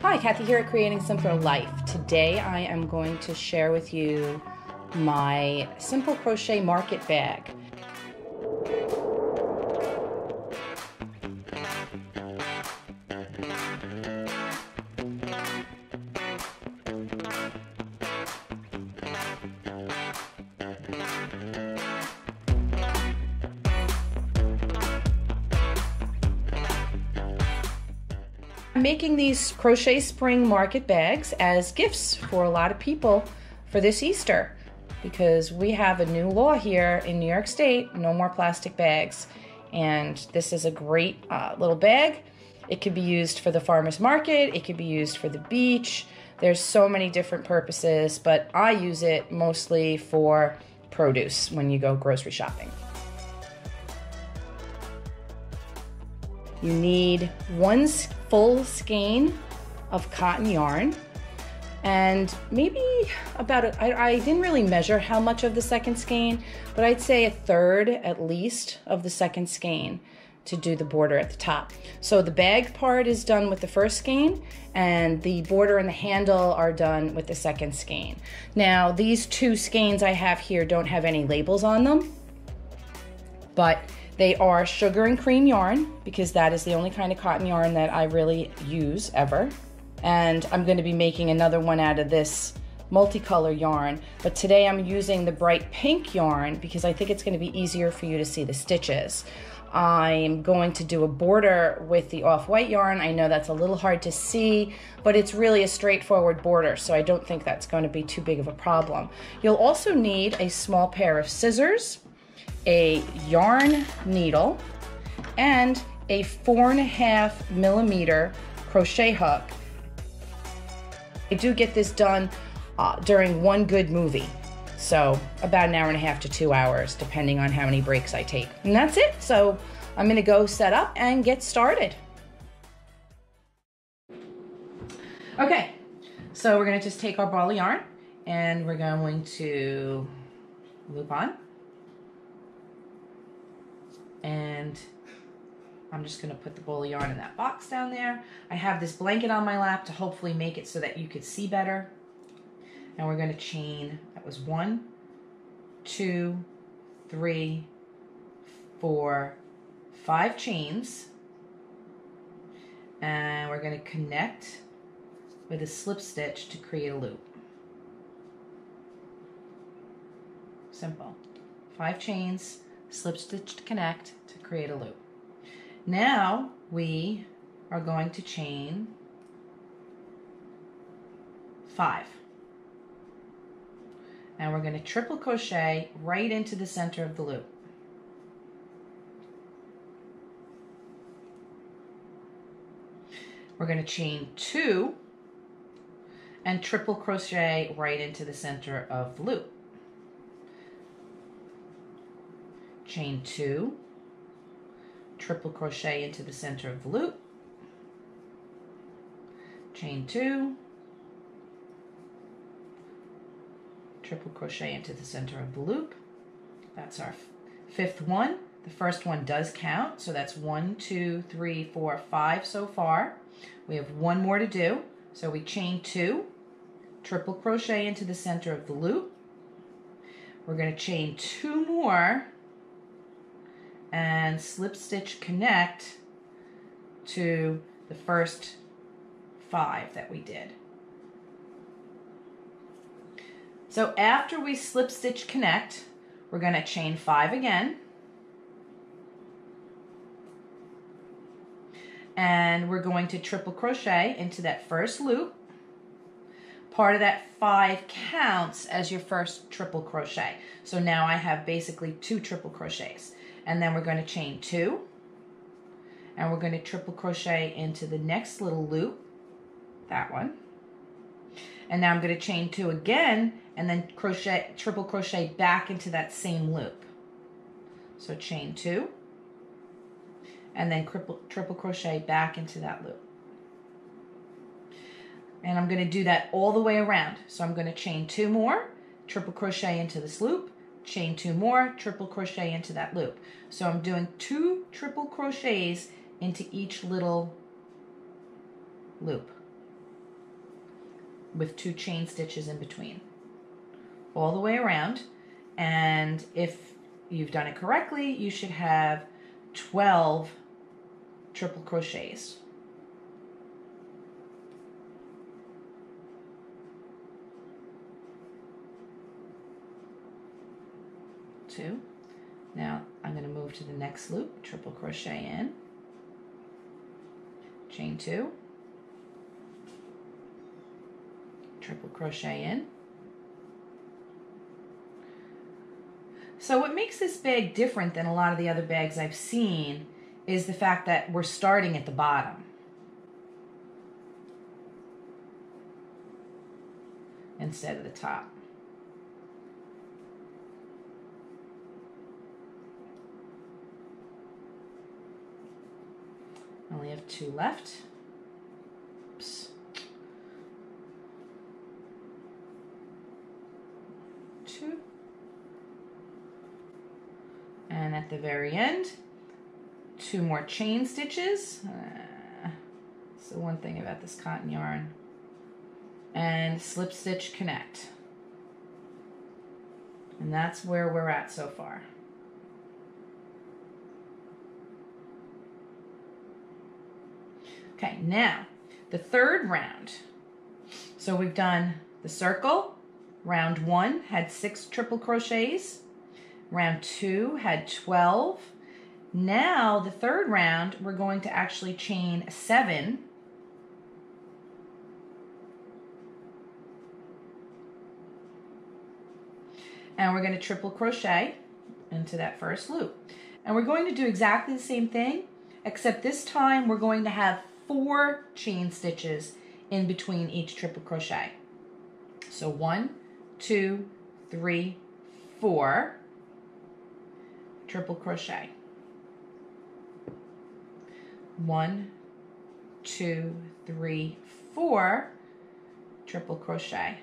Hi, Kathy here at Creating Simpler Life. Today I am going to share with you my Simple Crochet Market Bag. I'm making these crochet spring market bags as gifts for a lot of people for this Easter because we have a new law here in New York State, no more plastic bags, and this is a great little bag. It could be used for the farmer's market, it could be used for the beach. There's so many different purposes, but I use it mostly for produce when you go grocery shopping. You need one full skein of cotton yarn and maybe about, I didn't really measure how much of the second skein, but I'd say a third at least of the second skein to do the border at the top. So the bag part is done with the first skein and the border and the handle are done with the second skein. Now these two skeins I have here don't have any labels on them, but they are sugar and cream yarn because that is the only kind of cotton yarn that I really use ever. And I'm going to be making another one out of this multicolor yarn, but today I'm using the bright pink yarn because I think it's going to be easier for you to see the stitches. I'm going to do a border with the off-white yarn. I know that's a little hard to see, but it's really a straightforward border, so I don't think that's going to be too big of a problem. You'll also need a small pair of scissors, a yarn needle, and a 4.5 millimeter crochet hook. I do get this done during one good movie, so about an hour and a half to 2 hours, depending on how many breaks I take. And that's it, so I'm gonna go set up and get started. Okay, so we're gonna just take our ball of yarn and we're going to loop on. And I'm just going to put the bowl of yarn in that box down there. I have this blanket on my lap to hopefully make it so that you could see better. And we're going to chain, that was 1, 2, 3, 4, 5 chains. And we're going to connect with a slip stitch to create a loop. Simple. 5 chains. Slip stitch to connect to create a loop. Now we are going to chain 5. And we're going to triple crochet right into the center of the loop. We're going to chain 2 and triple crochet right into the center of the loop. Chain 2, triple crochet into the center of the loop, chain 2, triple crochet into the center of the loop. That's our fifth one. The first one does count, so that's 1, 2, 3, 4, 5 so far. We have one more to do, so we chain 2, triple crochet into the center of the loop. We're going to chain 2 more and slip stitch connect to the first 5 that we did. So after we slip stitch connect, we're going to chain 5 again. And we're going to triple crochet into that first loop. Part of that 5 counts as your first triple crochet. So now I have basically 2 triple crochets. And then we're going to chain 2 and we're going to triple crochet into the next little loop, that one. And now I'm going to chain 2 again and then crochet, triple crochet back into that same loop. So chain 2 and then triple crochet back into that loop. And I'm going to do that all the way around. So I'm going to chain 2 more, triple crochet into this loop, chain 2 more, triple crochet into that loop. So I'm doing 2 triple crochets into each little loop. with 2 chain stitches in between all the way around. And if you've done it correctly, you should have 12 triple crochets. Two. Now I'm going to move to the next loop, triple crochet in, chain 2, triple crochet in. So what makes this bag different than a lot of the other bags I've seen is the fact that we're starting at the bottom. Instead of the top. I only have 2 left. Oops. 2. And at the very end, 2 more chain stitches. So one thing about this cotton yarn. And slip stitch connect. And that's where we're at so far. Okay, now the third round. So we've done the circle. Round 1 had 6 triple crochets. Round 2 had 12. Now the third round, we're going to actually chain 7. And we're going to triple crochet into that first loop. And we're going to do exactly the same thing, except this time we're going to have 4 chain stitches in between each triple crochet. So 1, 2, 3, 4 triple crochet. 1, 2, 3, 4 triple crochet.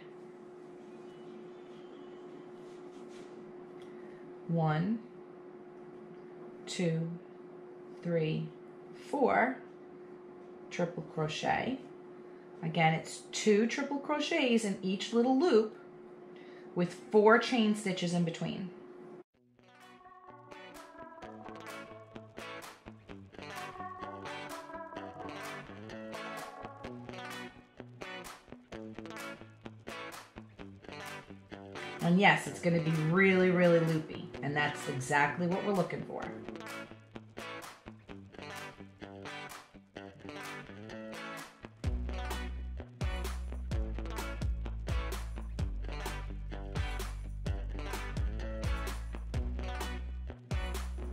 1, 2, 3, 4 triple crochet. Again, it's 2 triple crochets in each little loop with 4 chain stitches in between. And yes, it's going to be really, really loopy, and that's exactly what we're looking for.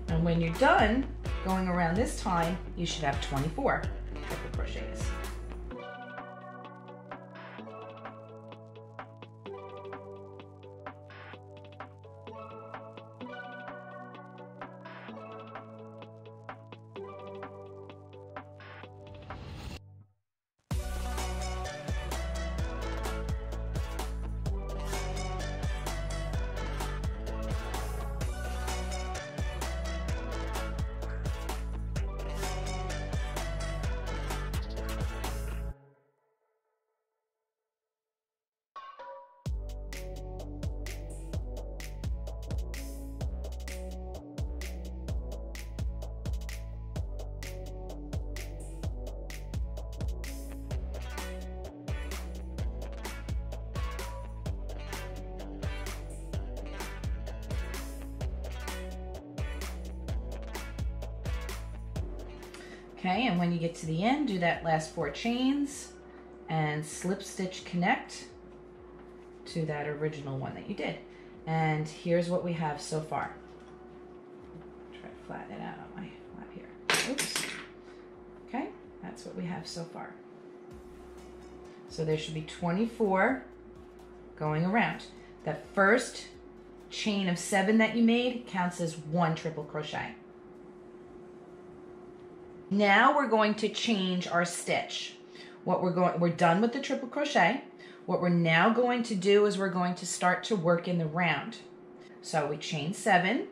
And when you're done going around this time, you should have 24 triple crochets. Okay, and when you get to the end, do that last 4 chains and slip stitch connect to that original one that you did. And here's what we have so far. Try to flatten it out on my lap here. Oops. Okay, that's what we have so far. So there should be 24 going around. That first chain of 7 that you made counts as 1 triple crochet. Now we're going to change our stitch. We're done with the triple crochet. What we're now going to do is we're going to start to work in the round. So we chain 7.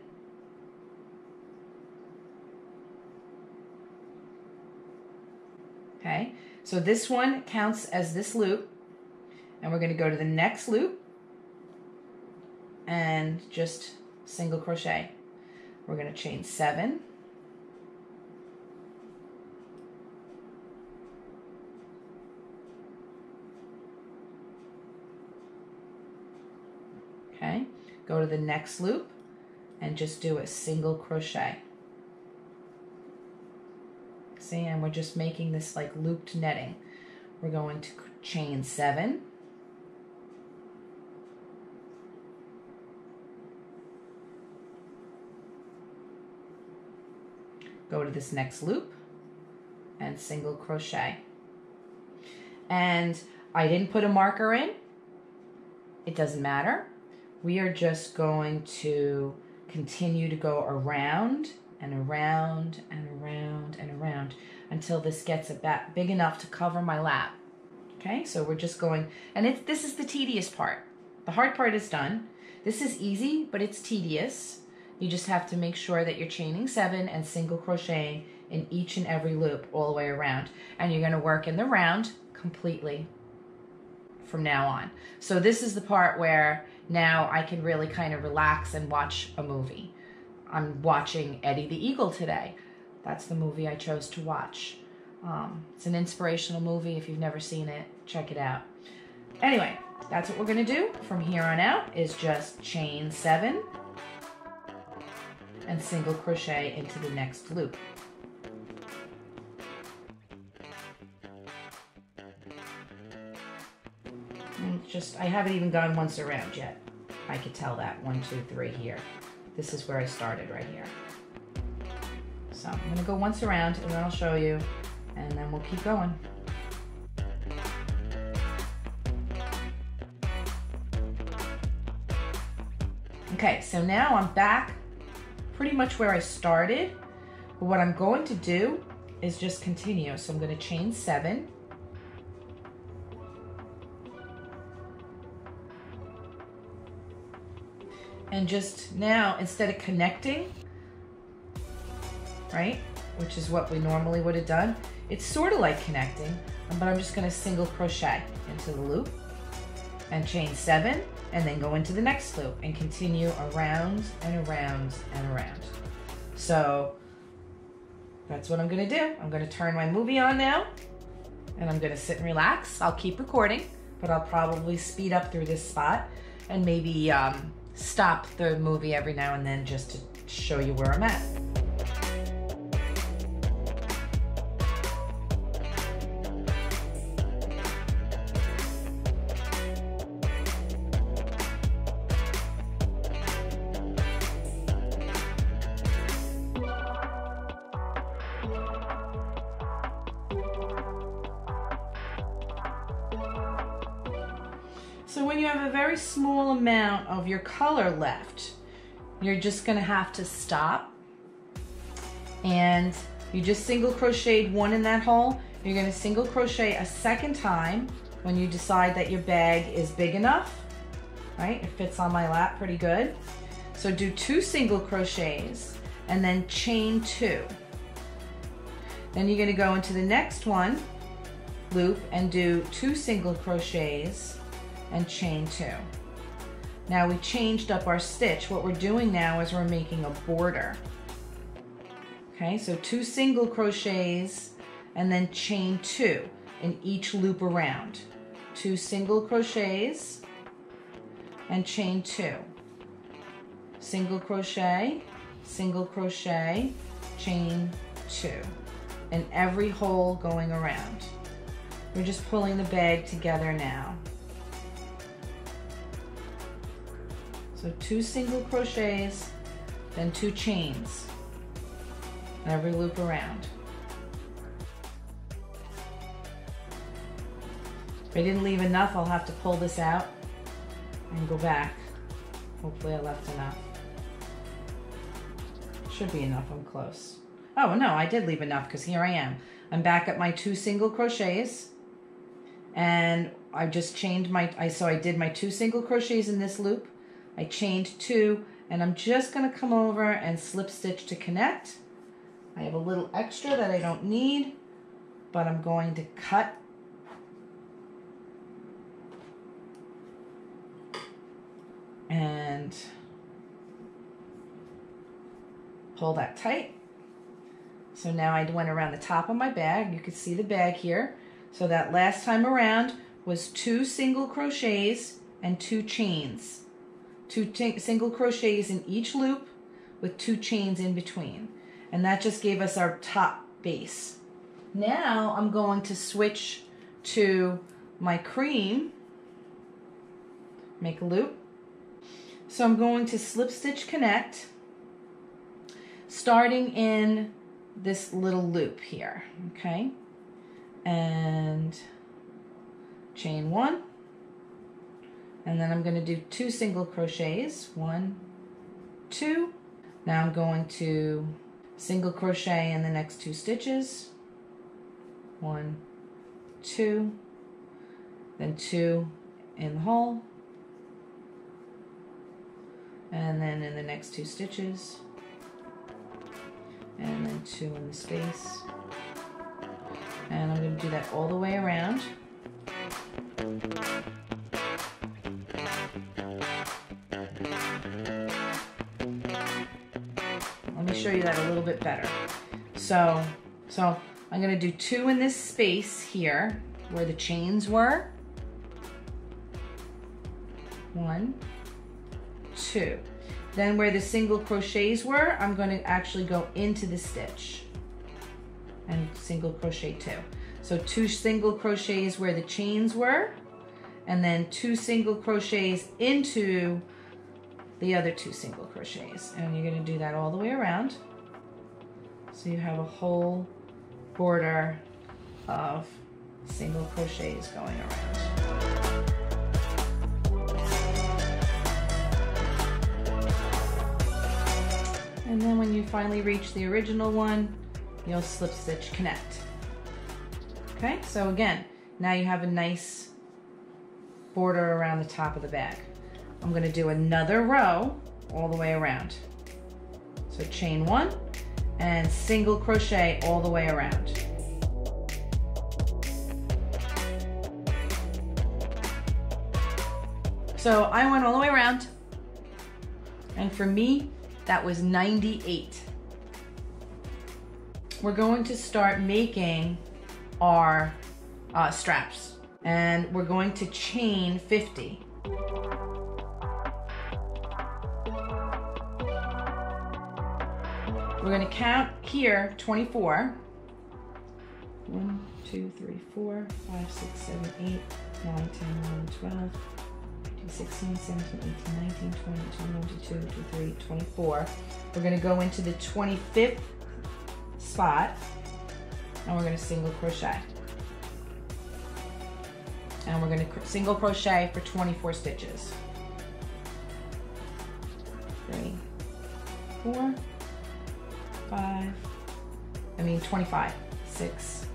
Okay, so this one counts as this loop. and we're going to go to the next loop and just single crochet. We're going to chain 7, okay, go to the next loop and just do a single crochet. See, and we're just making this like looped netting. We're going to chain 7, go to this next loop and single crochet. And I didn't put a marker in, it doesn't matter. We are just going to continue to go around and around and around and around until this gets about big enough to cover my lap. Okay, so we're just going, and this is the tedious part. The hard part is done. This is easy, but it's tedious. You just have to make sure that you're chaining 7 and single crocheting in each and every loop all the way around. And you're going to work in the round completely from now on. So this is the part where now I can really kind of relax and watch a movie. I'm watching Eddie the Eagle today. That's the movie I chose to watch. It's an inspirational movie. If you've never seen it, check it out. Anyway, that's what we're going to do from here on out is just chain 7 and single crochet into the next loop. And just, I haven't even gone once around yet. I could tell that 1, 2, 3 here. This is where I started right here. So I'm going to go once around and then I'll show you and then we'll keep going. Okay, so now I'm back pretty much where I started. But what I'm going to do is just continue. So I'm going to chain 7. And just now, instead of connecting, right, which is what we normally would have done, it's sort of like connecting, but I'm just going to single crochet into the loop and chain 7 and then go into the next loop and continue around and around and around. So that's what I'm going to do. I'm going to turn my movie on now and I'm going to sit and relax. I'll keep recording, but I'll probably speed up through this spot and maybe stop the movie every now and then just to show you where I'm at. So when you have a very small amount of your color left, you're just going to have to stop, and you just single crocheted 1 in that hole. You're going to single crochet a second time when you decide that your bag is big enough, right? It fits on my lap pretty good. So do 2 single crochets and then chain 2. Then you're going to go into the next one loop and do 2 single crochets and chain 2. Now we changed up our stitch. What we're doing now is we're making a border. Okay, so 2 single crochets and then chain 2 in each loop around. 2 single crochets and chain 2. Single crochet, chain 2. In every hole going around. We're just pulling the bag together now. So 2 single crochets, then 2 chains, every loop around. If I didn't leave enough, I'll have to pull this out and go back. Hopefully I left enough. Should be enough, I'm close. Oh no, I did leave enough because here I am. I'm back at my 2 single crochets and I just chained my, so I did my 2 single crochets in this loop. I chained 2 and I'm just going to come over and slip stitch to connect. I have a little extra that I don't need, but I'm going to cut and pull that tight. So now I went around the top of my bag. You can see the bag here. So that last time around was 2 single crochets and 2 chains. 2 single crochets in each loop with 2 chains in between. And that just gave us our top base. Now I'm going to switch to my cream, make a loop. So I'm going to slip stitch connect, starting in this little loop here, okay? And chain 1, and then I'm going to do 2 single crochets, 1, 2. Now I'm going to single crochet in the next 2 stitches, 1, 2, then 2 in the hole, and then in the next 2 stitches, and then 2 in the space. And I'm going to do that all the way around. Let me show you that a little bit better. So I'm going to do 2 in this space here where the chains were. 1, 2. Then where the single crochets were, I'm going to actually go into the stitch and single crochet 2. So 2 single crochets where the chains were, and then 2 single crochets into the other 2 single crochets. And you're going to do that all the way around. So you have a whole border of single crochets going around. And then when you finally reach the original one, you'll slip stitch connect. Okay, so again, now you have a nice border around the top of the bag. I'm going to do another row all the way around. So chain 1 and single crochet all the way around. So I went all the way around, and for me, that was 98. We're going to start making our straps, and we're going to chain 50. We're going to count here 24. 1, 2, 3, 4, 5, 6, 7, 8, 9, 10, 11, 12. 16, 17, 18, 19, 20, 21, 22, 23, 24. We're going to go into the 25th spot, and we're going to single crochet. And we're going to single crochet for 24 stitches. 25, 6,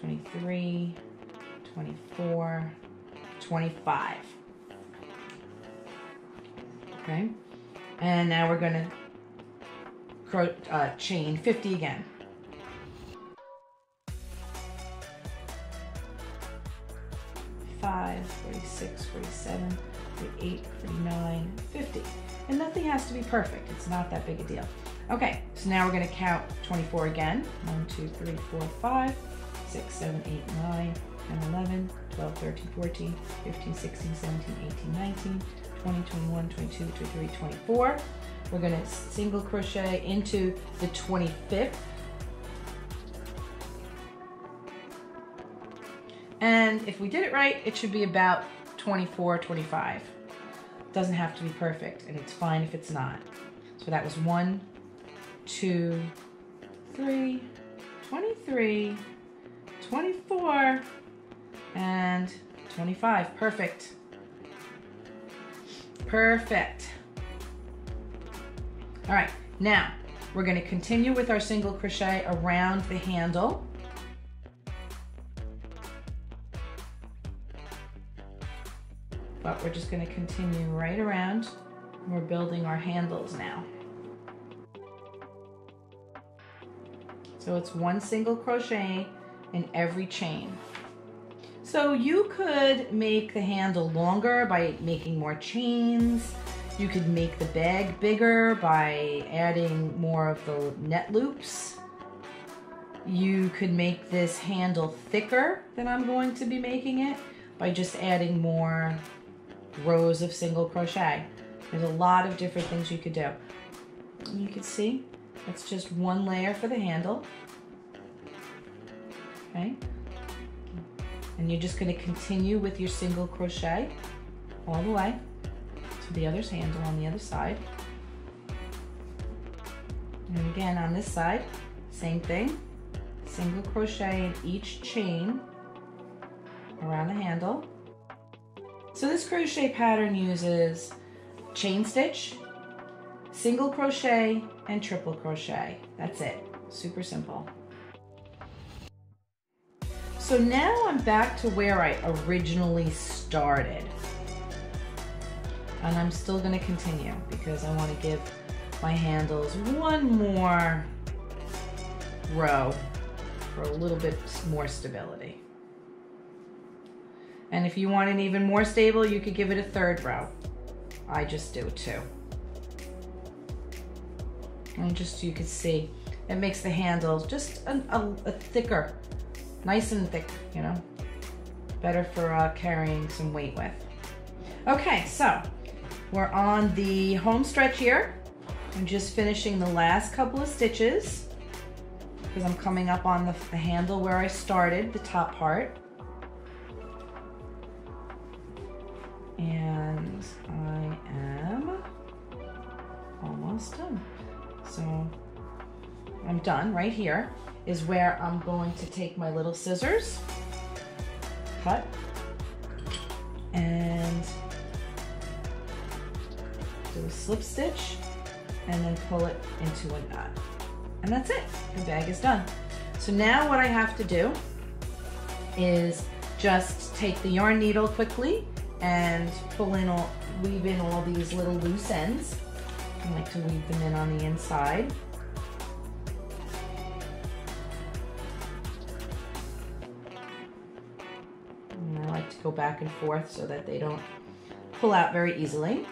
23, 24, 25. Okay, and now we're going to chain 50 again. Five, 46, 47, 48, 49, 50. And nothing has to be perfect. It's not that big a deal. Okay, so now we're going to count 24 again. 1, 2, 3, 4, 5, 6, 7, 8, 9, 10, 11, 12, 13, 14, 15, 16, 17, 18, 19, 20, 21, 22, 23, 24. We're going to single crochet into the 25th. And if we did it right, it should be about 24, 25. It doesn't have to be perfect, and it's fine if it's not. So that was 1, 2, 3, 23, 24, and 25. Perfect. Perfect. All right, now we're going to continue with our single crochet around the handle. But we're just going to continue right around. We're building our handles now. So it's 1 single crochet in every chain. So you could make the handle longer by making more chains. You could make the bag bigger by adding more of the net loops. You could make this handle thicker than I'm going to be making it by just adding more rows of single crochet. There's a lot of different things you could do. And you can see it's just one layer for the handle. Okay. And you're just going to continue with your single crochet all the way to the other handle on the other side. And again on this side, same thing. Single crochet in each chain around the handle. So this crochet pattern uses chain stitch, single crochet, and triple crochet. That's it. Super simple. So now I'm back to where I originally started. And I'm still going to continue because I want to give my handles one more row for a little bit more stability. And if you want it even more stable, you could give it a third row. I just do two. And just so you can see, it makes the handles just a thicker, nice and thick, you know, better for carrying some weight with. Okay, so we're on the home stretch here. I'm just finishing the last couple of stitches because I'm coming up on the handle where I started, the top part. And I am almost done. So I'm done right here is where I'm going to take my little scissors, cut, and do a slip stitch, and then pull it into a knot. And that's it, the bag is done. So now what I have to do is just take the yarn needle quickly and pull in all, weave in all these little loose ends. I like to weave them in on the inside. And I like to go back and forth so that they don't pull out very easily.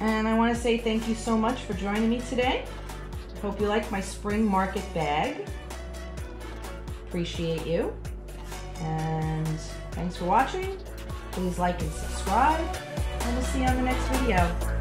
And I want to say thank you so much for joining me today. Hope you like my spring market bag. Appreciate you. And thanks for watching. Please like and subscribe. And we'll see you on the next video.